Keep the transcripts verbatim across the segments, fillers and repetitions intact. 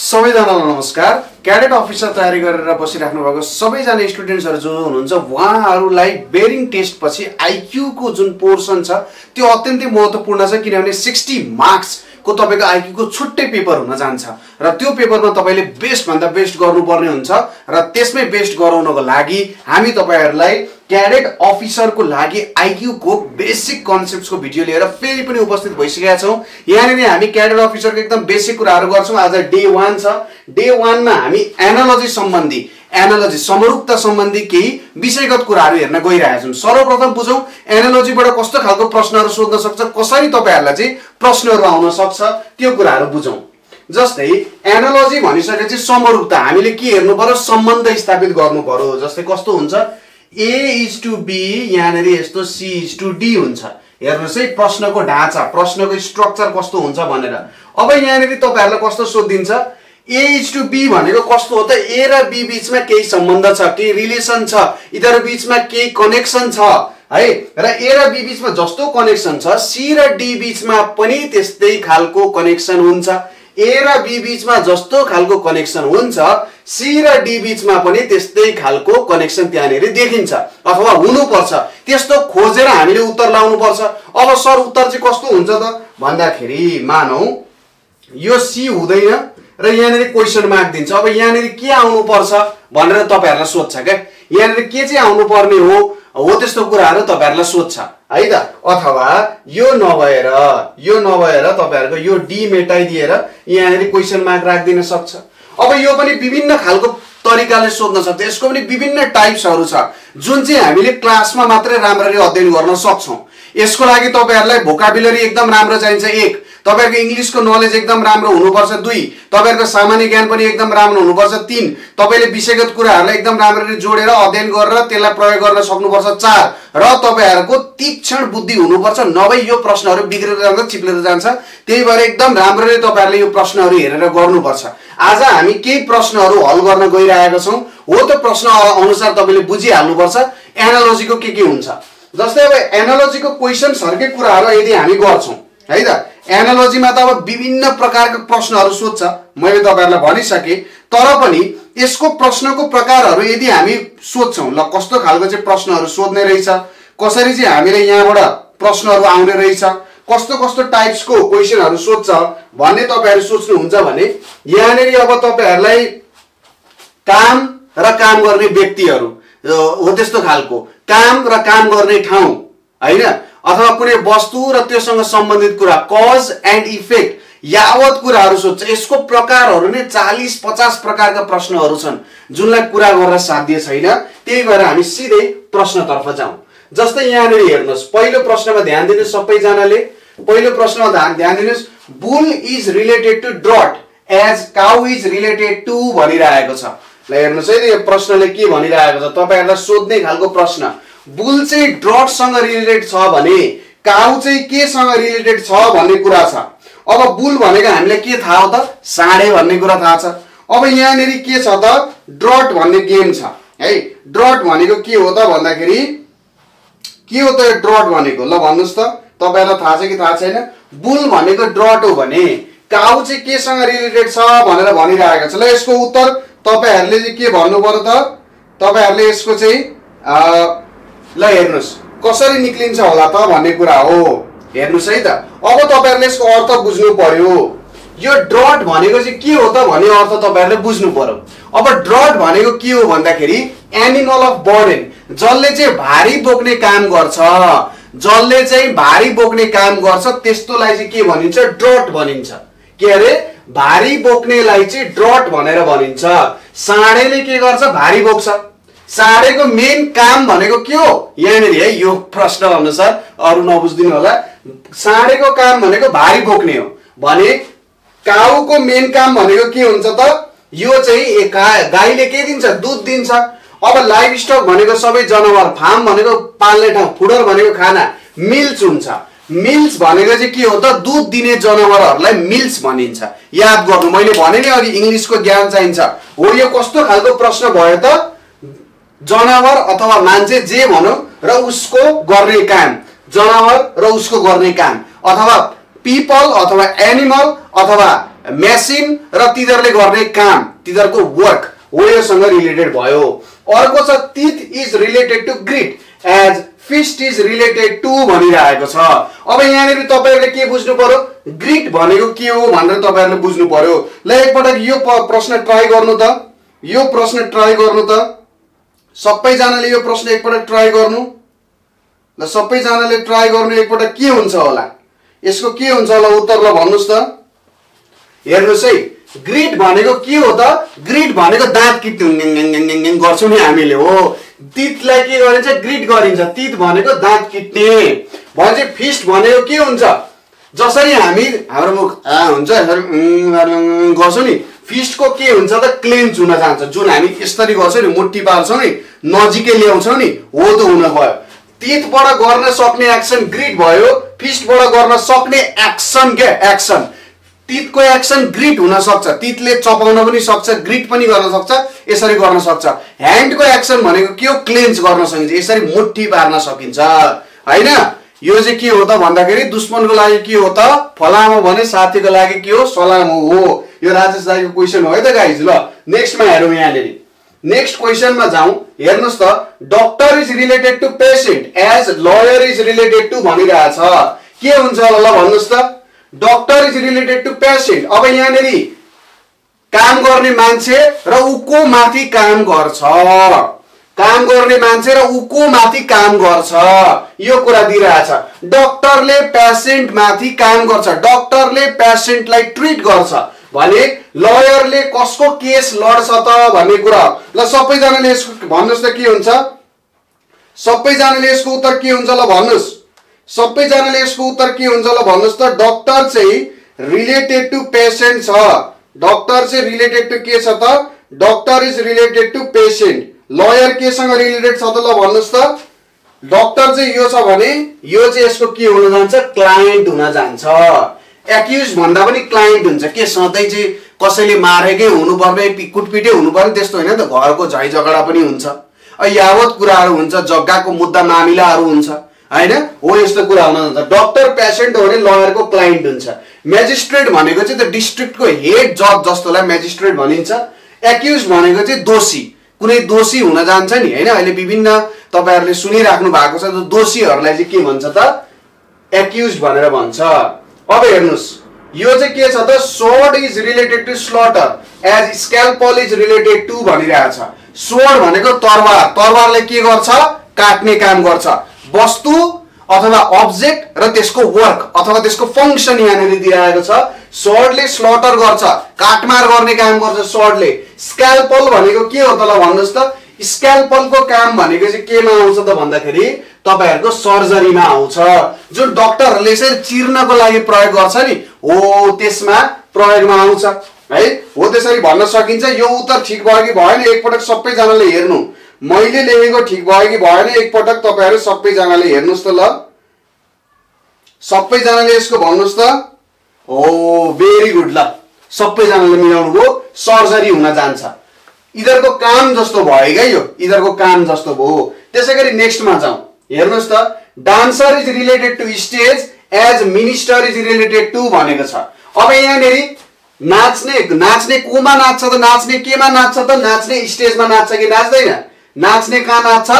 सबैजनालाई नमस्कार। Cadet officer तयारी गरेर बसिराख्नु भएको सबैजना स्टुडेन्ट्सहरु जो हुनुहुन्छ उहाँहरुलाई बेरिङ टेस्ट पछि आईक्यू को जुन पोर्सन छ त्यो अत्यन्तै महत्त्वपूर्ण छ, किनभने साठ मार्क्स को तपाईको आईक्यू को छुट्टै पेपर हुन जान्छ र त्यो पेपरमा तपाईले बेस्ट भन्दा बेस्ट गर्नुपर्ने हुन्छ र त्यसमै बेस्ट गराउनको लागि हामी तपाईहरुलाई क्याडेट अफिसर को लागि आईक्यू को बेसिक कन्सेप्ट्स को भिडियो लिएर फेरि पनि उपस्थित भइसकेका छौं। यहाँ नि हामी क्याडेट अफिसर को एकदम बेसिक कुराहरु गर्छौं। आज डे एक छ। डे एक मा हामी एनालोजी सम्बन्धी एनालोजी समरूपता सम्बन्धी केही विषयगत कुराहरु हेर्न गइरहेका छौं। सर्वप्रथम बुझौं एनालोजीबाट कस्तो खालको प्रश्नहरु सोध्न सक्छ, कसरी तपाईहरुलाई चाहिँ प्रश्नहरु आउन सक्छ त्यो कुराहरु बुझौं। जस्तै एनालोजी भनिसकेपछि समरूपता हामीले के हेर्नु पर्यो, सम्बन्ध स्थापित गर्नु पर्यो। जस्तै कस्तो हुन्छ A is to B यहाँ यो C is to D हुन्छ। हेर्नुस् है प्रश्नको ढाँचा, प्रश्नको स्ट्रक्चर कस्तो हुन्छ भनेर। अब यहाँ तपाईहरुलाई कस्तो सोधिन्छ, A is to B भनेको कस्तो हो त, A र B बीचमा केही सम्बन्ध छ, केही रिलेसन छ, इधर बीचमा केही कनेक्सन छ है। र A र B बीचमा जस्तो कनेक्सन छ C र D बीचमा पनि त्यस्तै खालको कनेक्सन हुन्छ। A र B बीचमा जस्तो खालको कनेक्सन हुन्छ C र D बीचमा पनि त्यस्तै खालको कनेक्सन त्यहाँनेर देखिन्छ अथवा हुनुपर्छ। त्यस्तो खोजेर हामीले उत्तर लाउनुपर्छ। अब सर उत्तर चाहिँ कस्तो हुन्छ त भन्दाखेरि मानौ यो C हुँदैन र यहाँ क्वेसन मार्क दिन्छ। अब यहाँ के आउनुपर्छ भनेर तपाईहरुलाई सोध्छ के, यहाँ के चाहिँ आउनुपर्ने हो हो त्यस्तो कुराहरु तपाईहरुलाई सोध्छ है त। अथवा यो नभएर यो नभएर तपाईहरुको यो डी मेटाइदिएर यहाँ क्वेसन मार्क राख्दिन सक्छ। अब यो पनि विभिन्न खालको तरिकाले सोध्न सक्छ। यसको पनि विभिन्न टाइप्सहरु छ जुन चाहिँ हामीले क्लासमा मात्रै राम्ररी अध्ययन गर्न सक्छौं। यसको लागि तपाईहरुलाई भोकाबुलरी एकदम राम्रो चाहिन्छ। एक, तपाईहरुको इंग्लिशको नलेज एकदम राम्रो हुनुपर्छ। दुई, तपाईहरुको सामान्य ज्ञान पनि एकदम राम्रो हुनुपर्छ। तीन, तपाईले विषयगत कुराहरुलाई एकदम राम्ररी जोडेर अध्ययन गरेर त्यसलाई प्रयोग गर्न सक्नुपर्छ। चार, र तपाईहरुको तीक्ष्ण बुद्धि हुनुपर्छ, नभए यो प्रश्नहरु बिग्रेर जान्छ, चिप्लेर जान्छ। त्यही भएर एकदम राम्ररी तपाईहरुले यो प्रश्नहरु हेरेर गर्नुपर्छ। आज हामी केही प्रश्नहरु हल गर्न गइरहेका छौं। हो त प्रश्न अनुसार तपाईले बुझिहाल्नुपर्छ एनालोजी को के के हुन्छ। जस्तै अब एनालोजी को क्वेशन सरकै कुराहरु यदि हामी गर्छौं है त, एनालोजी में तो अब विभिन्न प्रकार का प्रश्न सोध्छ, मैं तपाईहरुलाई भनिसके। तर पनि यसको प्रश्न को प्रकार यदि हामी सोध्छौं ल कस्तो खालको प्रश्न सोध्ने रहेछ, कसरी चाहिँ हामीले यहाँबाट प्रश्न आउने रहेछ, कस्तो कस्तो टाइप्स को क्वेशन सोध्छ भन्ने तपाईहरु सोच्नुहुन्छ भने यहाँनेरि अब तपाईहरुलाई काम र काम गर्ने व्यक्तिहरु हो त्यस्तो खालको काम र काम गर्ने ठाउँ हैन अथवा कुनै वस्तु र त्यससँग सम्बन्धित कुरा कज एन्ड इफेक्ट यावत कुराहरु सोध्छ। यसको प्रकारहरु नै चालीस पचास प्रकारका प्रश्नहरु छन् जुनलाई कुरा गर्न साध्य छैन। त्यही भएर हामी सिधै प्रश्नतर्फ जाउँ। जस्तै यहाँ हेर्नुस्, पहिलो प्रश्नमा ध्यान दिनु सबैजनाले। पहिलो प्रश्नमा ध्यान ध्यान दिनुस्, bull is related to ड्रट as cow is related to भनिरहेको छ। ल हेर्नुस् है यो प्रश्नले के भनिरहेको छ, तपाईहरुलाई सोध्ने खालको प्रश्न। बुल चाहिँ ड्रटसँग रिलेटेड छ भने काउ चाहिँ केसँग रिलेटेड छ भन्ने कुरा छ। अब बुल भनेको हामीलाई के थाहा हो त, साँडे भन्ने कुरा थाहा छ। अब यहाँनेरि के छ त, ड्रट भन्ने गेम छ है। ड्रट भनेको के हो त भन्दाखेरि के हो त ड्रट भनेको, ल भन्नुस् त तपाईहरुलाई थाहा छ कि थाहा छैन। बुल भनेको ड्रट हो भने काउ चाहिँ केसँग रिलेटेड छ भनेर भनिरहेको छ। ल यसको उत्तर तपाईहरुले चाहिँ के भन्नु पर्यो त, तपाईहरुले यसको चाहिँ ल हेर्नुस् कसरी निक्लिन्छ होला त भन्ने कुरा हो। हेर्नुस् है त, अब तपाईहरुले यसको अर्थ बुझ्नु पर्यो। यो ड्रट भनेको चाहिँ के हो त भन्ने अर्थ तपाईहरुले बुझ्नु पर्यो। अब ड्रट भनेको के हो भन्दाखेरि एनिमल अफ बर्डन, जसले चाहिँ भारी बोक्ने काम गर्छ, जसले चाहिँ भारी बोक्ने काम गर्छ त्यस्तोलाई चाहिँ के भनिन्छ, ड्रट भनिन्छ। के अरे भारी बोक्नेलाई चाहिँ ड्रट भनेर भनिन्छ। साँडेले के गर्छ, भारी बोक्छ। साँडेको मेन काम भनेको के हो, यहाँनेरि है यो प्रश्न अनुसार अरु नबुझ्दिनु होला, साँडेको काम भनेको भारी बोक्ने हो भने काउको मेन काम भनेको के हुन्छ त, यो चाहिँ गाईले के दिन्छ, दूध दिन्छ। अब लाइभ स्टक भनेको सबै जनावर, फार्म भनेको पाल्ने ठाउँ, फुडर भनेको खाना, मिल्स हुन्छ। मिल्स भनेको चाहिँ के हो त, दूध दिने जनावरहरूलाई मिल्स भनिन्छ। याद गर्नु, मैले भने नि अघि इंग्लिशको ज्ञान चाहिन्छ हो। यो कस्तो खालको प्रश्न भयो त, जनावर अथवा मान्छे जे भनौं र उसको गर्ने काम, जनावर र उसको गर्ने काम अथवा पीपल अथवा एनिमल अथवा मेसिन र तिनीहरूले गर्ने काम, तिनीहरूको वर्क हो, योसँग रिलेटेड भयो। अर्को छ teeth is related to grit as fist is related to भनिरहेको छ। अब यहाँनिर तपाईहरुले के बुझ्नु पर्यो, ग्रिट भनेको के हो भनेर तपाईहरुले बुझ्नु पर्यो। ल एकपटक यो प्रश्न ट्राई गर्नु त, यो प्रश्न ट्राई गर्नु त, सबैजनाले यो प्रश्न एकपटक ट्राई गर्नु। ल सबैजनाले ट्राई गर्नु एकपटक, के हुन्छ होला यसको, के हुन्छ होला उत्तर, ल भन्नुस् त। हेर्नुस् है, ग्रिट भनेको के हो त, ग्रिट भनेको दाँत किट्ने गर्छौं नि हामीले हो। तितलाई के गरिन्छ, ग्रिट गरिन्छ। तित भनेको दाँत किट्ने। भनेपछि फिस्ट भनेको के हुन्छ, जसरी हामी हाम्रो मुख हुन्छ गर्छौं नि, फिस्टको के हुन्छ त क्लेन्च हुन जान्छ, जुन हामी यसरी गर्छौं नि, मुट्ठी पार्छौं नि, नजिकै ल्याउँछौं नि, हो त हुन गयो। तितबाट गर्न सक्ने एक्सन ग्रिट भयो, फिस्टबाट गर्न सक्ने एक्सन के एक्सन, तितको एक्सन ग्रिट हुन सक्छ, तितले चपाउन पनि सक्छ, ग्रिट पनि गर्न सक्छ, यसरी गर्न सक्छ। ह्यान्डको एक्सन भनेको के हो, क्लेन्च गर्न सकिन्छ, यसरी मुट्ठी पार्न सकिन्छ हैन। यो चाहिँ के हो त भन्दाखेरि दुश्मनको लागि के हो त फलाम भने, साथीको लागि के हो, सलाम हो। यो राजेश दाइको क्वेशन हो है त गाइज। ल नेक्स्टमा हेरौँ, यहाँले नेक्स्ट क्वेशनमा जाउँ। हेर्नुस् त, doctor is related to patient as lawyer is related to भनिरहेछ, के हुन्छ ल भन्नुस् त। Doctor is related to patient, अब यहाँनेरि काम गर्ने मान्छे र उको माथि काम गर्छ, काम गर्ने मान्छे र उको माथि काम गर्छ, यो कुरा दिइरहेछ। डाक्टरले पेशेंट माथि काम गर्छ, डाक्टरले पेशेंटलाई ट्रिट गर्छ भने, लयरले कसको केस लड्छ त भन्ने कुरा। ल सबैजनाले यसको भन्नुस् त के हुन्छ, सबैजनाले यसको उत्तर के हुन्छ ल भन्नुस्, सबैजनाले यसको उत्तर के हुन्छ ल भन्नुस् त। डाक्टर चाहिँ रिलेटेड टु पेशेंट छ, डाक्टर चाहिँ रिलेटेड टु के छ त, doctor is related to patient. Lawyer केसँग रिलेटेड छ त ल भन्नुस् त, डाक्टर चाहिँ यो छ भने, यो चाहिँ यसको के हुन जान्छ, क्लाइन्ट हुन जान्छ। एक्युज भन्दा पनि क्लाइन्ट हुन्छ के, सधैं चाहिँ कसैले मारेकै हुनुपर्ने, कुटपिटे हुनुपर्ने त्यस्तो हैन त, घरको झै झगडा पनि हुन्छ, यावत कुराहरू हुन्छ, जग्गाको मुद्दा मामिलाहरू हुन्छ हैन, हो यस्तो कुरा हुन जान्छ। डाक्टर पेशेंट हो भने लयरको क्लाइन्ट हुन्छ। म्याजिस्ट्रेट भनेको चाहिँ त्यो डिस्ट्रिक्टको हेड जज जस्तोलाई म्याजिस्ट्रेट भनिन्छ। एक्युज भनेको चाहिँ दोषी, कुनै दोषी हुन जान्छ नि हैन। अहिले विभिन्न तपाईहरुले सुनिराख्नु भएको छ, दोषीहरुलाई चाहिँ के भन्छ त, एक्युज भनेर भन्छ। अब हेर्नुस्, यो चाहिँ के छ त, sword is related to slaughter as scalpel is related to भनिरहेछ। स्वॉर्ड भनेको तरवार, तरवारले के गर्छ, काट्ने काम गर्छ। वस्तु अथवा अब्जेक्ट र त्यसको वर्क अथवा त्यसको फंक्सन यहाँले दिइरहेको छ। स्वॉर्डले स्लटर गर्छ, काटमार गर्ने काम गर्छ स्वॉर्डले। स्कैल्पल भनेको के हो त ल भन्नुस् त, स्कैल्पलको काम भनेको चाहिँ केमा आउँछ त भन्दाखेरि तपाईहरुको सर्जरीमा आउँछ, जुन डाक्टरले यसरी चिर्नको लागि प्रयोग गर्छ नि, हो त्यसमा प्रयोगमा आउँछ है, हो त्यसरी भन्न सकिन्छ। यो उत्तर ठीक भयो कि भएन एकपटक सबैजनाले हेर्नु, मैले लेखेको ठीक भयो कि भएन एकपटक तपाईहरु सबैजनाले हेर्नुस् त। ल सबैजनाले यसको भन्नुस् त, हो भेरी गुड। ल सबैजनाले मिलाउनु भयो, सर्जरी हुन जान्छ, इधरको काम जस्तो भयो क्या, यो इधरको काम जस्तो भयो। त्यसैगरी नेक्स्टमा जाउँ, हेर्नुस् त, dancer is related to stage as minister is related to भनेको छ। अब यहाँनेरि नाच्ने, नाच्ने कोमा नाच्छ त, नाच्ने केमा नाच्छ त, नाच्ने स्टेजमा नाच्छ कि नाच्दैन, नाच्ने कहाँ नाच्छ,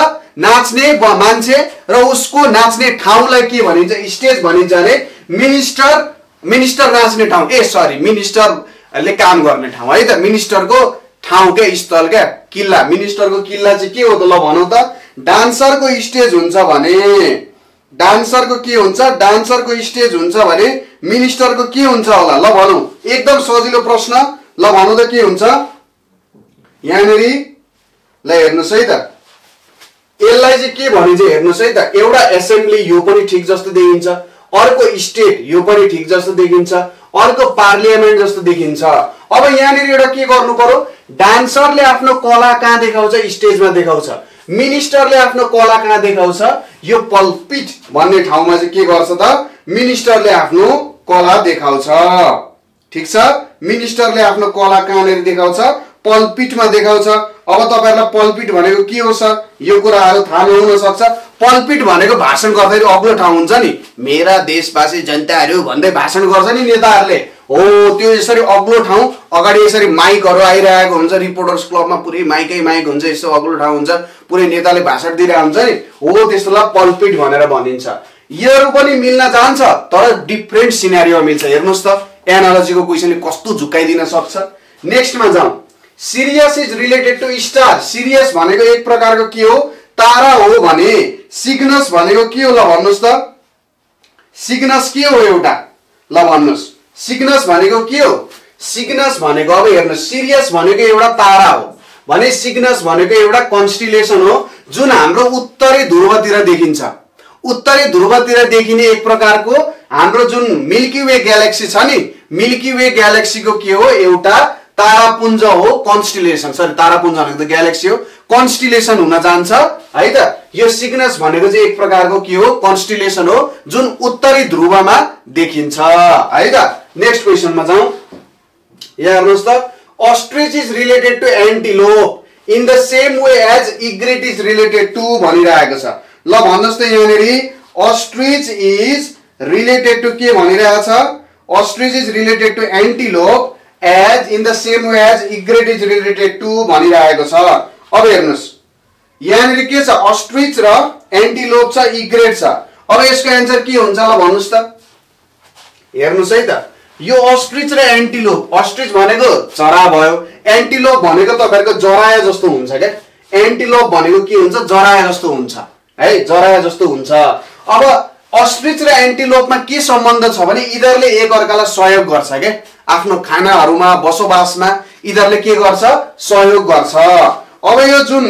नाच्ने मान्छे र उसको नाच्ने ठाउँलाई के भनिन्छ, स्टेज भनिन्छ। अरे मिनिस्टर, मिनिस्टर नाच्ने ठाउँ, ए सरी मिनिस्टरले काम गर्ने ठाउँ है त, मिनिस्टरको ठाउँ के स्थल क्या, किल्ला, मिनिस्टरको किल्ला चाहिँ के हो त ल भनौँ त। डान्सरको स्टेज हुन्छ भने, डान्सरको के हुन्छ, डान्सरको स्टेज हुन्छ भने मिनिस्टरको के हुन्छ होला ल भनौँ। एकदम सजिलो प्रश्न ल भनौँ त के हुन्छ यहाँनेरि। ल हेर्नुस् है त, यसलाई चाहिँ के भनिन्छ हेर्नुस् है त, एउटा एसेम्ब्ली यो पनि ठिक जस्तो देखिन्छ, अर्को स्टेट यो पनि ठिक जस्तो देखिन्छ, अर्को पार्लियामेन्ट जस्तो देखिन्छ। अब यहाँनिर एउटा के गर्नु पर्यो, डान्सरले आफ्नो कला कहाँ देखाउँछ, स्टेजमा देखाउँछ, मिनिस्टरले आफ्नो कला कहाँ देखाउँछ, यो पल्पिट भन्ने ठाउँमा चाहिँ के गर्छ त, मिनिस्टरले आफ्नो कला देखाउँछ। ठिक छ, मिनिस्टरले आफ्नो कला कहाँनिर देखाउँछ, पल्पिट में देखाउँछ। अब तपाईहरुलाई पल्पिट भनेको के हो सर, यो कुराहरु थाहा नहुन सक्छ। पल्पिट भनेको भाषण गर्दाखेरि अग्लो ठाउँ हुन्छ नि, मेरा देशवासी जनताहरु भन्दै भाषण गर्छ नि नेताहरुले, हो त्यो यसरी अग्लो ठाउँ, अगाडि यसरी माइकहरु आइरहेको हुन्छ, रिपोर्टर्स क्लबमा पुरै माइकै माइक हुन्छ, यसो अग्लो ठाउँ हुन्छ, पुरै नेताले भाषण दिइरहेको हुन्छ नि, हो त्यसलाई पल्पिट भनेर भनिन्छ। यीहरु पनि मिल्न जान्छ तर डिफरेन्ट सिनेरियो मिल्छ। हेर्नुस् त एनालोजी को क्वेशनले कस्तो झुकाइदिन सक्छ। नेक्स्टमा जाऊ, Sirius is related to star. Sirius भनेको एक प्रकारको के हो, तारा हो भने सिग्नस भनेको के हो ल भन्नुस् त, सिग्नस के हो एउटा ल भन्नुस्, सिग्नस भनेको के हो, सिग्नस भनेको अब हेर्नु सीरियस भनेको एउटा तारा हो भने सिग्नस भनेको एउटा कन्स्टिलेसन हो जुन हाम्रो उत्तरी ध्रुवतिर देखिन्छ। उत्तरी ध्रुवतिर देखिने एक प्रकारको हाम्रो जुन मिल्की वे ग्यालेक्सी छ नि, मिल्की वे ग्यालेक्सीको के हो एउटा तारापुञ्ज हो, कन्स्टिलेसन, सरी तारापुञ्ज भनेको त ग्यालेक्सी हो, कन्स्टिलेसन हुन जान्छ है त। यो सिग्नस भनेको चाहिँ एक प्रकारको के हो, कन्स्टिलेसन हो जुन उत्तरी ध्रुवमा देखिन्छ है त। नेक्स्ट क्वेशनमा जाऊ, यहाँ हेर्नुस् त, ostrich is related to antelope in the same way as egret is related to भनिरहेको छ। ल भन्नुस् त यहाँनेरि ऑस्ट्रिच इज रिलेटेड टु के भनिरहेको छ, ostrich is related to antelope as in the same way as egret is related to भनिरहेको छ। अब हेर्नुहोस् यहाँनिर के छ, ऑस्ट्रिच र एन्टिलोप छ, इग्रेट छ। अब यसको एन्सर के हुन्छ ल भन्नुस् त, हेर्नुस् है त, यो ऑस्ट्रिच र एन्टिलोप, ऑस्ट्रिच भनेको चरा भयो, एन्टिलोप भनेको तपाईहरुको जराया जस्तो हुन्छ के, एन्टिलोप भनेको के हुन्छ, जराया जस्तो हुन्छ है, जराया जस्तो हुन्छ। अब ऑस्ट्रिच र एन्टिलोपमा के सम्बन्ध छ भने यिनीहरुले एकअर्कालाई सहयोग गर्छ के, आफ्नो खानाहरुमा बसोबासमा यिनीहरुले के गर्छ, सहयोग गर्छ। अब यो जुन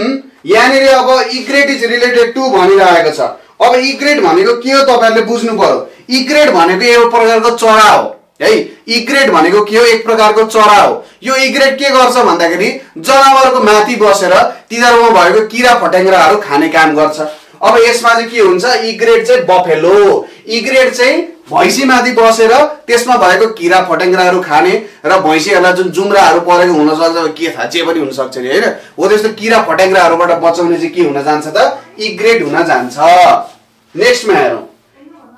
यहाँनिर अब इग्रेट इज रिलेटेड टु भनिरहेको छ, अब इग्रेट भनेको के हो तपाईहरुले बुझ्नु पर्यो। इग्रेट भनेको एउटा प्रकारको चरा हो है, इग्रेट भनेको के हो, एक प्रकारको चरा हो। यो इग्रेट के गर्छ भन्दाखेरि जनावरको माथि बसेर तिनीहरुमा भएको किरा फटेङ्ग्राहरु खाने काम गर्छ। अब यसमा चाहिँ के हुन्छ, इग्रेट चाहिँ बफेलो, इग्रेट चाहिँ भैँसीमाथि बसेर त्यसमा भएको किरा फटेङ्ग्राहरू खाने र भैँसीहरूलाई जुन जुम्राहरू परेको हुन सक्छ, के थाहा जे पनि हुन सक्छ नि हैन, हो त्यस्तो किरा फटेङ्ग्राहरूबाट बचाउने चाहिँ के हुन जान्छ त, इग्रेट हुन जान्छ। नेक्स्टमा हेरौँ,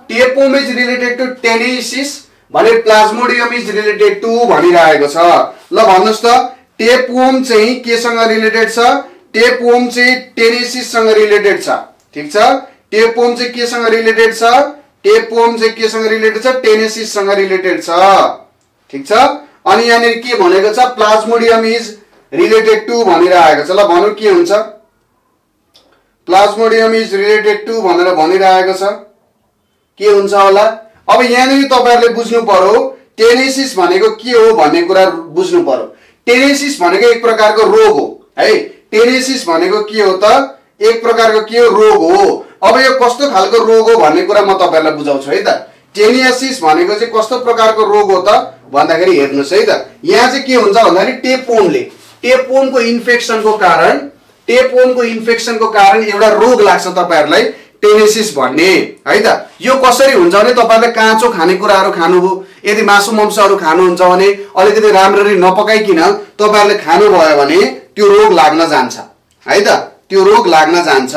tapeworm is related to taeniasis भने प्लाज्मोडियम इज रिलेटेड टु भनिरहेको छ। ल भन्नुस् त, टेपोम चाहिँ केसँग रिलेटेड छ, टेपोम चाहिँ टेनेसिससँग रिलेटेड छ, ठीक छ। टेपोम चाहिँ केसँग रिलेटेड छ, टेपोम चाहिँ केसँग रिलेटेड छ, टेनेसिससँग रिलेटेड छ, ठीक छ। अनि यहाँनिर के भनेको छ, प्लाज्मोडियम इज रिलेटेड टु भनिरहेको छ। ल भन्नु के हुन्छ, प्लाज्मोडियम इज रिलेटेड टु भनेर भनिरहेको छ, के हुन्छ होला। अब यहाँनिर तपाईहरुले बुझ्नु पर्यो टेनेसिस भनेको के हो भन्ने कुरा बुझ्नु पर्यो। टेनेसिस भनेको एक प्रकारको रोग हो है, टेनेसिस भनेको के हो त, एक प्रकारको के हो, रोग हो। अब यो कस्तो खालको रोग हो भन्ने कुरा म तपाईहरुलाई बुझाउँछु है त। टेनियासिस भनेको चाहिँ कस्तो प्रकारको रोग हो त भन्दाखेरि हेर्नुस् है त, यहाँ चाहिँ के हुन्छ भन्दाखेरि टेपोमले टेपोमको इन्फेक्सनको कारण टेपोमको इन्फेक्सनको कारण एउटा रोग लाग्छ तपाईहरुलाई, टेनेसिस भन्ने है त। यो कसरी हुन्छ भने तपाईहरुले काँचो खानेकुराहरू खानुभयो, यदि मासु मांसहरू खानुहुन्छ भने अलिकति राम्ररी नपकाइकिन तपाईहरुले खानुभयो भने त्यो रोग लाग्न जान्छ है त, त्यो रोग लाग्न जान्छ।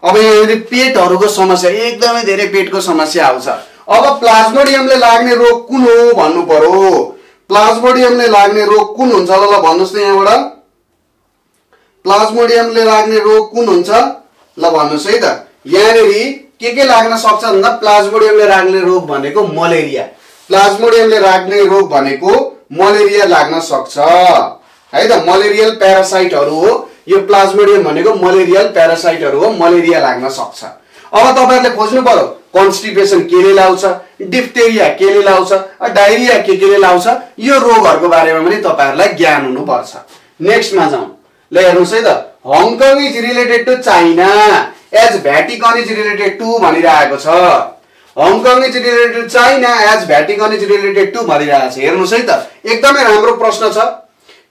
अब यहाँ पेटहरुको समस्या, एकदमै धेरै पेटको समस्या आउँछ। अब प्लाज्मोडियमले लाग्ने रोग कुन हो भन्नु पर्यो, प्लाज्मोडियमले लाग्ने रोग कुन हुन्छ ल भन्नुस् त यहाँबाट, प्लाज्मोडियमले लाग्ने रोग कुन हुन्छ ल भन्नुस् है त। यहाँनिर के के लाग्न सक्छ भन्दा प्लाज्मोडियमले लाग्ने रोग भनेको मलेरिया, प्लाज्मोडियमले लाग्ने रोग भनेको मलेरिया लाग्न सक्छ है त। मलेरियल प्यारासाइटहरु हो यो, प्लाज्मोडियम भनेको मलेरियल प्यारासाइटहरु हो, मलेरिया लाग्न सक्छ। अब तपाईहरुले खोज्नु पर्यो कन्स्टिपेसन केले लाउँछ, डिप्टेरिया केले लाउँछ, डायरिया के केले लाउँछ, यो रोगहरुको बारेमा पनि तपाईहरुलाई ज्ञान हुनुपर्छ। नेक्स्टमा जाऊ, ल हेर्नुस् है त, Hong Kong is related to China as Vatican is related to भनिरहेको छ। Hong Kong is related to China as Vatican is related to भनिरहेको छ। हेर्नुस् है त, एकदमै राम्रो प्रश्न छ।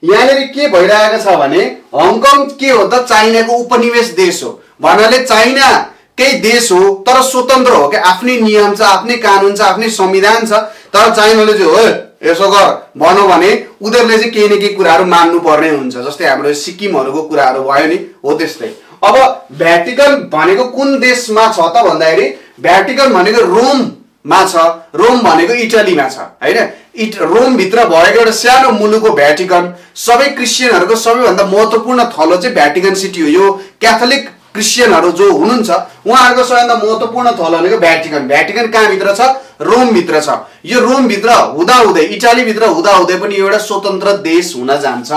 यहाँनिर के भइरहेको छ भने हङकङ के हो त, चाइनाको उपनिवेश देश हो भन्नाले चाइनाकै देश हो तर स्वतन्त्र हो कि, आफ्नै नियम छ, आफ्नै कानुन छ, आफ्नै संविधान छ, तर चाइनाले चाहिँ हो यसो गर भन्यो भने उनीहरुले चाहिँ केही न केही कुराहरु मान्नु पर्ने हुन्छ। जस्तै हाम्रो सिक्किमहरुको कुराहरु भयो नि, हो त्यस्तै। अब भ्याटिकन भनेको कुन देशमा छ त भन्दाखेरि भ्याटिकन भनेको रोममा छ, रोम भनेको इटालीमा छ हैन। इट रोम भित्र भएको एउटा सानो मुलुकको भ्याटिकन सबै क्रिस्चियनहरुको सबैभन्दा महत्त्वपूर्ण थलो चाहिँ भ्याटिकन सिटी हो। यो क्याथोलिक क्रिस्चियनहरु जो हुनुहुन्छ उहाँहरुको सबैभन्दा महत्त्वपूर्ण थलो भनेको भ्याटिकन। भ्याटिकन कहाँ भित्र छ? रोम भित्र छ। यो रोम भित्र हुँदा हुँदै इटाली भित्र हुँदा हुँदै पनि एउटा स्वतन्त्र देश हुन जान्छ।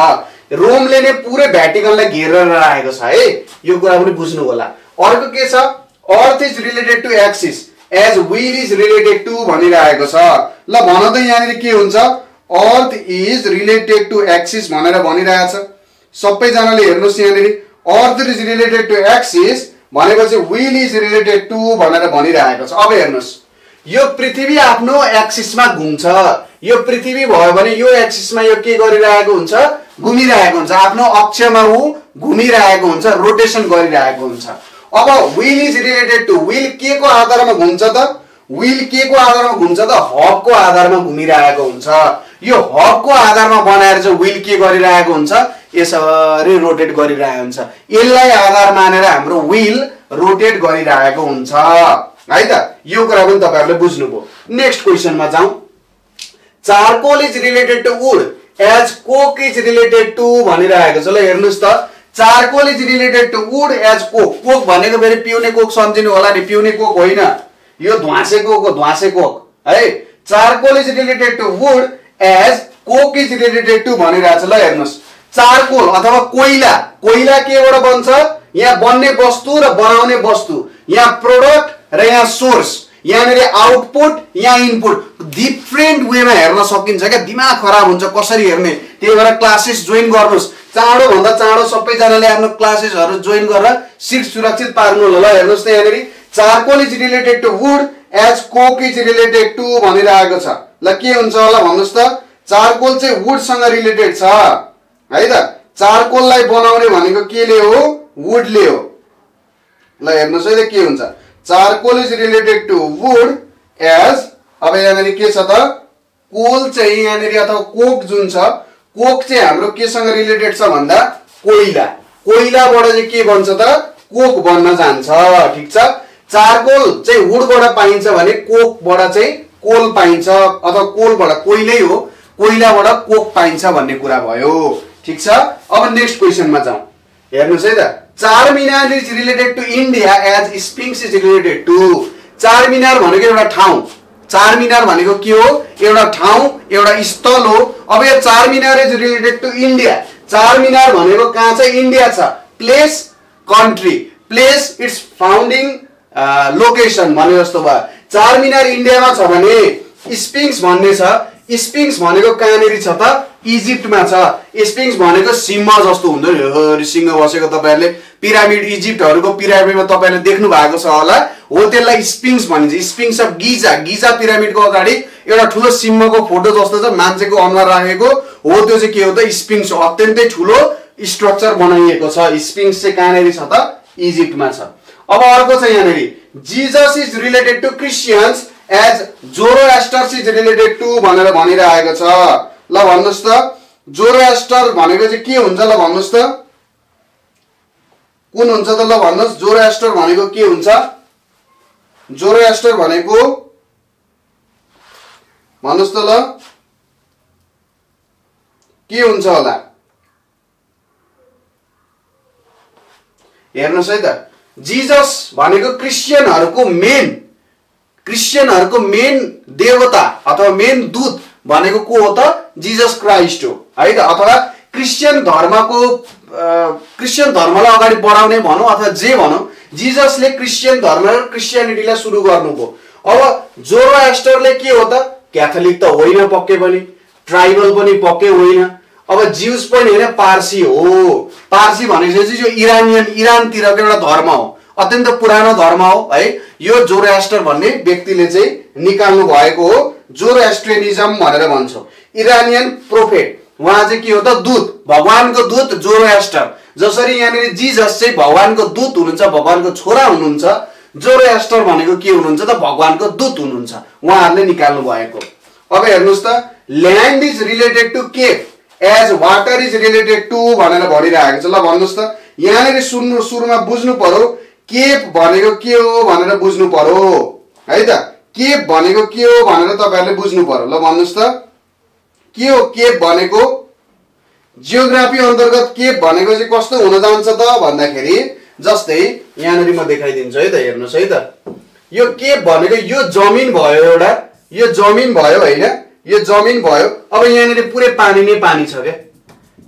रोमले नै पुरै भ्याटिकनलाई घेरेर राखेको छ है, यो कुरा पनि बुझ्नु होला। अर्को के छ? Earth is related to axis as wheel is related to भनिरहेको छ। ल भन त यहाँ के हुन्छ? Earth is related to axis भनेर भनिरहेको छ। सबैजनाले हेर्नुस् यहाँ earth is related to axis भनेपछि व्हील इज रिलेटेड टु भनेर भनिरहेको छ। अब हेर्नुस्, यो पृथ्वी आफ्नो एक्सिसमा घुम्छ। यो पृथ्वी भयो भने यो एक्सिसमा यो के गरिरहेको हुन्छ? घुमिरहेको हुन्छ। आफ्नो अक्षमा ऊ घुमिरहेको हुन्छ, रोटेशन गरिरहेको हुन्छ। अब wheel is related to, wheel के को आधारमा घुम्छ त? व्हील के को आधारमा घुम्छ त? हबको आधारमा घुमिरहेको हुन्छ। यो हबको आधारमा बनाएर चाहिँ व्हील के गरिरहेको हुन्छ? यसरी रोटेट गरिरहेको हुन्छ। यसलाई आधार मानेर हाम्रो व्हील रोटेट गरिरहेको हुन्छ है त। यो कुरा पनि तपाईहरुले बुझ्नुभयो। नेक्स्ट क्वेशनमा जाऊ। Charcoal is related to wood as coke is related to भनिरहेको छ। ल हेर्नुस् त, charcoal is related to wood as coke. Coke भनेको फेरि पिउने कोक सम्झिनु होला नि, पिउने कोक होइन, यो ध्वाँसे कोक हो, ध्वाँसे कोक है। Charcoal is related to wood as coke is related to भनिरहेको छ। ल हेर्नुस्, चारकोल अथवा कोइला, कोइला केबाट बन्छ? यहाँ बन्ने वस्तु र बनाउने वस्तु, यहाँ प्रोडक्ट र यहाँ सोर्स, यहाँ आउटपुट, यहाँ इनपुट, डिफ्रेन्ट वेमा हेर्न सकिन्छ क्या। दिमाग खराब हुन्छ कसरी हेर्ने, त्यही भएर क्लासेस जोइन गर्नुस्। चाँडोभन्दा चाँडो सबैजनाले आफ्नो क्लासेसहरू जोइन गरेर सिट सुरक्षित पार्नु होला। ल हेर्नुहोस् त यहाँ charcoal is related to wood as coke is related to भनिरहेको छ। ल के हुन्छ होला भन्नुहोस् त? चारकोल चाहिँ वुडसँग रिलेटेड छ है त। चारकोललाई बनाउने भनेको केले हो? वुडले हो। ल हेर्नुहोस् है त के हुन्छ? Charcoal is related to wood as, अब यहाँ के छ त? कोल चाहिँ यहाँ अथवा कोक जुन छ, कोक चाहिँ हाम्रो केसँग रिलेटेड छ भन्दा कोइला, कोइलाबाट चाहिँ के बन्छ त? कोक बन्न जान्छ। ठिक छ। चारकोल चाहिँ वुडबाट पाइन्छ भने कोकबाट चाहिँ कोल पाइन्छ अथवा कोलबाट कोइलै हो, कोइलाबाट कोक पाइन्छ भन्ने कुरा भयो। ठिक छ। अब नेक्स्ट क्वेसनमा जाउँ। हेर्नुहोस् है त, Charminar is related to India as Sphinx is related to. Charminar भनेको एउटा ठाउँ, चारमिनार भनेको के हो? एउटा ठाउँ, एउटा स्थल हो। अब यो Charminar is related to India, Charminar भनेको कहाँ छ? इन्डिया छ। Place country, place its founding location भने जस्तो भयो। चारमिनार इन्डियामा छ भने स्पिङ्स भन्ने छ, स्पिङ्स भनेको कहाँनिर छ त? इजिप्टमा छ। स्पिङ्स भनेको सिंह जस्तो हुन्छ नि, सिंह बसेको तपाईँहरूले पिरामिड, इजिप्टहरुको पिरामिडमा तपाईँहरूले देख्नु भएको छ होला, हो त्यसलाई स्पिङ्स भनिन्छ। स्पिङ्स अफ गिजा, गिजा पिरामिडको अगाडि एउटा ठुलो सिंहको फोटो जस्तो छ मान्छेको अनुहार राखेको, हो त्यो चाहिँ के हो त? स्पिङ्स हो। अत्यन्तै ठुलो स्ट्रक्चर बनाइएको छ। स्पिङ्स चाहिँ कहाँनिर छ त? इजिप्टमा छ। अब अर्को छ यहाँनिर Jesus is related to Christians as Zoroaster is related to भनेर भनिरहेको छ। ल भन्नुहोस् त, जोरोएस्टर भनेको चाहिँ के हुन्छ? ल भन्नुहोस् त, कुन हुन्छ त? ल भन्नुहोस्, जोरोएस्टर भनेको के हुन्छ? जोरोएस्टर भनेको भन्नुहोस् त, ल के हुन्छ होला? हेर्नुहोस् है त, जीसस भनेको क्रिस्चियनहरुको मेन क्रिस्चियनहरुको मेन देवता अथवा मेन दूत भनेको को हो त? जीसस क्राइस्ट हो है त। अथवा क्रिस्चियन धर्मको क्रिस्चियन धर्मलाई अगाडि बढाउने भनौँ अथवा जे भनौँ, जीससले क्रिस्चियन धर्म र क्रिस्चियनिटीलाई सुरु गर्नुभयो। अब जोरोएस्टरले के हो त? क्याथोलिक त होइन पक्कै पनि, ट्राइबल पनि पक्कै होइन, अब ज्युज पनि होइन, पारसी हो। पारसी भनेपछि यो इरानियन, इरानतिरको एउटा धर्म हो, अत्यन्त पुरानो धर्म हो है। यो जोरोएस्टर भन्ने व्यक्तिले चाहिँ निकाल्नु भएको हो। जोरोएस्ट्रियनिज्म भनेर भन्छौँ। इरानियन प्रोफेट, उहाँ चाहिँ के हो त? दूत, भगवानको दूत जोरोएस्टर। जसरी यहाँनिर जीसस चाहिँ भगवानको दूत हुनुहुन्छ, भगवानको छोरा हुनुहुन्छ, जोरोएस्टर भनेको के हुनुहुन्छ त? भगवानको दूत हुनुहुन्छ, उहाँहरूले निकाल्नु भएको। अब हेर्नुहोस् त, land is related to cave as water is related to भनेर भनिरहेको छ। ल भन्नुस् त यहाँले सुन्नु सुरुमा बुझ्नु पर्यो केप भनेको के हो भनेर बुझ्नु पर्यो है त। केप भनेको के हो भनेर तपाईहरुले बुझ्नु पर्यो। ल भन्नुस् त के हो केप भनेको? जियोग्राफी अन्तर्गत केप भनेको चाहिँ कस्तो हुन जान्छ त भन्दाखेरि जस्तै यहाँनेरि म देखाइदिन्छु है त। हेर्नुस् है त यो केप भनेको यो जमिन भयो एउटा, यो जमिन भयो हैन, यो जमिन भयो। अब यहाँनेरि पुरै पानी नै पानी छ के,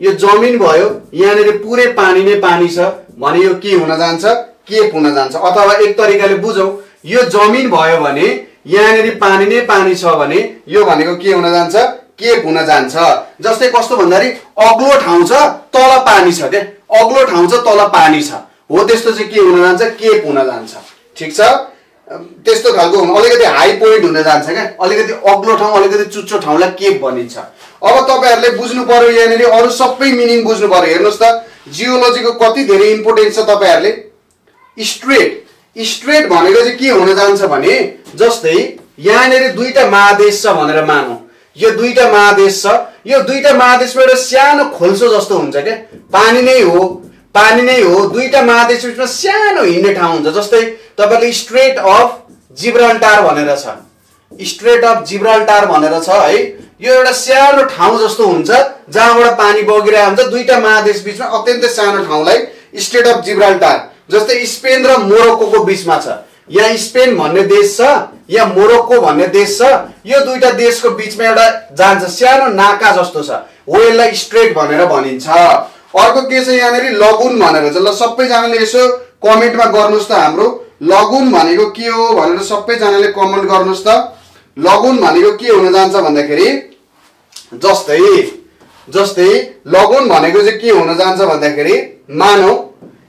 यो जमिन भयो यहाँनेरि पुरै पानी नै पानी छ भने यो के हुन जान्छ? केप हुन जान्छ। अथवा एक तरिकाले बुझौं यो जमिन भयो भने यहाँनेरि पानी नै पानी छ भने यो भनेको के हुन जान्छ? केप हुन जान्छ। जस्तै कस्तो भन्दाखेरि अग्लो ठाउँ छ तल पानी छ के, अग्लो ठाउँ छ तल पानी छ हो त्यस्तो चाहिँ के हुन जान्छ? केप हुन जान्छ। ठीक छ त्यस्तो खालको अलिकति हाई पोइन्ट हुन जान्छ के, अलिकति अग्लो ठाउँ अलिकति चुच्चो ठाउँलाई केप भनिन्छ। अब तपाईहरुले बुझ्नु पर्यो यहाँनेर अरु सबै मिनिङ बुझ्नु पर्यो। हेर्नुस् त जियोलोजीको कति धेरै इम्पोर्टेन्स छ तपाईहरुले। स्ट्रेट स्ट्रेट भनेको चाहिँ के हुन जान्छ भने जस्तै यहाँनेर दुईटा महादेश छ भनेर मानौ, यो दुईटा महादेश छ, यो दुईटा महादेशमा एउटा सानो खोल्सो जस्तो हुन्छ के, पानी नै हो पानी नै हो, दुईटा महादेश बिचमा सानो हिँड्ने ठाउँ हुन्छ। जस्तै तपाईले स्ट्रेट अफ जिब्राल्टार भनेर छ, स्ट्रेट अफ जिब्राल्टार भनेर छ है, यो एउटा सानो ठाउँ जस्तो हुन्छ जहाँबाट पानी बगिरहेको हुन्छ, दुईटा महादेश बिचमा अत्यन्तै सानो ठाउँलाई स्ट्रेट अफ जिब्राल्टार। जस्तै स्पेन र मोरक्कोको बिचमा छ, यहाँ स्पेन भन्ने देश छ या मोरक्को भन्ने देश छ, यो दुईटा देशको बीचमा एउटा जान्छ सानो नाका जस्तो छ हो यसलाई स्ट्रेट भनेर भनिन्छ। अर्को के छ यहाँनेरि? लगुन भनेर छ। ल सबैजनाले यसो कमेन्टमा गर्नुस् त हाम्रो लगुन भनेको के हो भनेर सबैजनाले कमेन्ट गर्नुस् त। लगुन भनेको के हुन जान्छ भन्दाखेरि जस्तै जस्तै लगुन भनेको चाहिँ के हुन जान्छ भन्दाखेरि मानौ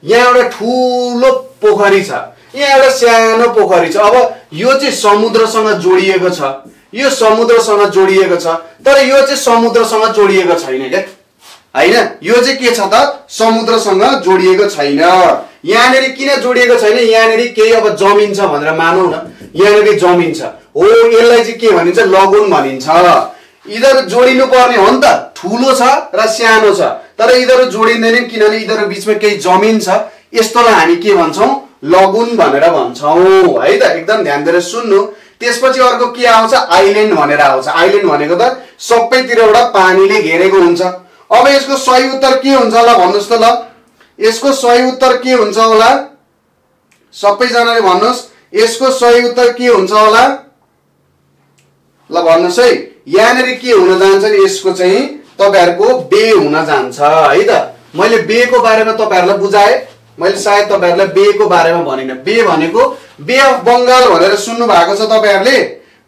यहाँ एउटा ठूलो पोखरी छ, यहाँ एउटा सानो पोखरी छ। अब यो चाहिँ समुद्रसँग जोडिएको छ, यो समुद्रसँग जोडिएको छ तर यो चाहिँ समुद्रसँग जोडिएको छैन के, हैन यो चाहिँ के छ त? समुद्रसँग जोडिएको छैन। यहाँनेरि किन जोडिएको छैन? यहाँनेरि केही अब जमिन छ भनेर मानौ न, यहाँनेरि जमिन छ हो यसलाई चाहिँ के भनिन्छ? लगुन भनिन्छ। इधर जोडिनु पर्ने हो नि त, ठूलो छ र सानो छ तर इधर जोडिँदैन किनभने इधर बीचमा केही जमिन छ, यस्तोलाई हामी के भन्छौँ? लगुन भनेर भन्छौँ है त। एकदम ध्यान दिएर सुन्नु। त्यसपछि अर्को के आउँछ? आइल्यान्ड भनेर आउँछ। आइल्यान्ड भनेको त सबैतिरबाट पानीले घेरेको हुन्छ। अब यसको सही उत्तर के हुन्छ होला भन्नुस् त? ल यसको सही उत्तर के हुन्छ होला? सबैजनाले भन्नुस् यसको सही उत्तर के हुन्छ होला? ल भन्नुस् है। यहाँनेरि के हुन जान्छ नि? यसको चाहिँ तपाईहरुको बे हुन जान्छ है त। मैले बेको बारेमा तपाईहरुलाई बुझाएँ, मैले सायद तपाईहरुलाई बे को बारेमा भनिन। बे भनेको बे अफ बंगाल भनेर सुन्नु भएको छ तपाईहरुले?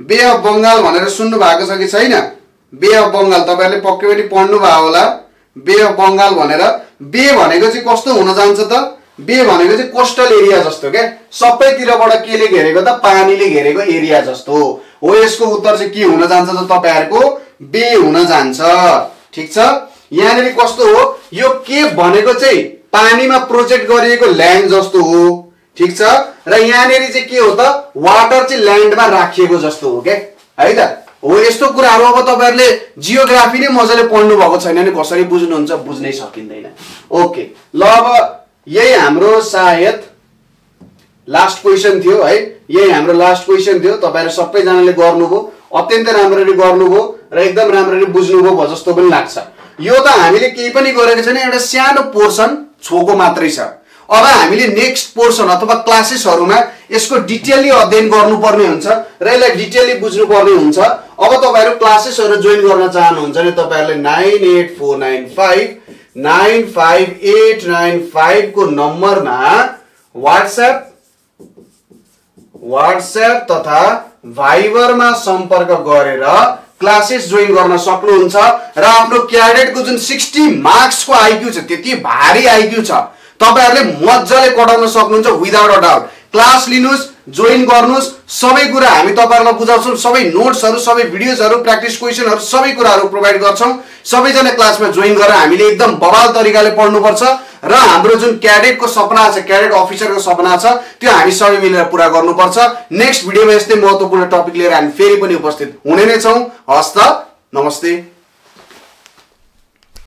बे अफ बंगाल भनेर सुन्नु भएको छ कि छैन? बे अफ बंगाल तपाईहरुले पक्कै पनि पढ्नु भएको होला। बे अफ बंगाल भनेर बे भनेको चाहिँ कस्तो हुन जान्छ त? बे भनेको चाहिँ कोस्टल एरिया जस्तो के, सबैतिरबाट केले घेरेको त? पानीले घेरेको एरिया जस्तो हो। यसको उत्तर चाहिँ के हुन जान्छ त? तपाईहरुको बे हुन जान्छ। ठीक छ यहाँनेरि कस्तो हो? यो केप भनेको चाहिँ पानीमा प्रोजेक्ट गरिएको ल्यान्ड जस्तो हो। ठीक छ र यहाँनेरि चाहिँ के हो त? वाटर चाहिँ ल्यान्डमा राखिएको जस्तो हो के, है त। हो यस्तो कुराहरु अब तपाईहरुले जियोग्राफी नै मजाले पढ्नु भएको छैन भने कसरी बुझ्नुहुन्छ? बुझ्नै सकिँदैन। ओके ल अब यही हाम्रो सायद लास्ट क्वेशन थियो है, यही हाम्रो लास्ट क्वेशन थियो। तपाईहरु सबैजनाले गर्नुभयो, अत्यन्तै राम्ररी गर्नुभयो र एकदम राम्ररी बुझ्नुभयो भ जस्तो पनि लाग्छ। यो त हामीले केही पनि गरेको छैन, एउटा सानो पोर्सन छोको मात्रै छ। अब हामीले नेक्स्ट पोर्सन अथवा क्लासेसहरुमा यसको डिटेलली अध्ययन गर्नुपर्ने हुन्छ र यसलाई डिटेलली बुझ्नुपर्ने हुन्छ। अब तपाईहरु क्लासेसहरु जोइन गर्न चाहनुहुन्छ भने तपाईहरुले nine eight four nine five nine five eight nine five को नम्बरमा WhatsApp WhatsApp तथा Viber मा सम्पर्क गरेर क्लासेस जोइन गर्न सक्नुहुन्छ र आफ्नो क्याडेटको जुन सिक्सटी मार्क्सको आइक्यू छ, त्यति भारी आइक्यू छ, तपाईहरुले मज्जाले कटाउन सक्नुहुन्छ विदाउट अ डाउट। क्लास लिनुस्, जोइन गर्नुस्, सबै कुरा हामी तपाईहरुलाई बुझाउँछौं, सबै नोट्सहरु, सबै भिडियोजहरु, प्र्याक्टिस क्वेशनहरु, सबै कुराहरु प्रोवाइड गर्छौं। सबैजना क्लासमा जोइन गरेर हामीले एकदम बवाल तरिकाले पढ्नुपर्छ र हाम्रो जुन क्याडेटको सपना छ, क्याडेट अफिसरको सपना छ, त्यो हामी सबै मिलेर पूरा गर्नुपर्छ। नेक्स्ट भिडियोमा यस्तै महत्त्वपूर्ण टपिक लिएर हामी फेरि पनि उपस्थित हुने नै छौं। हस् त। नमस्ते।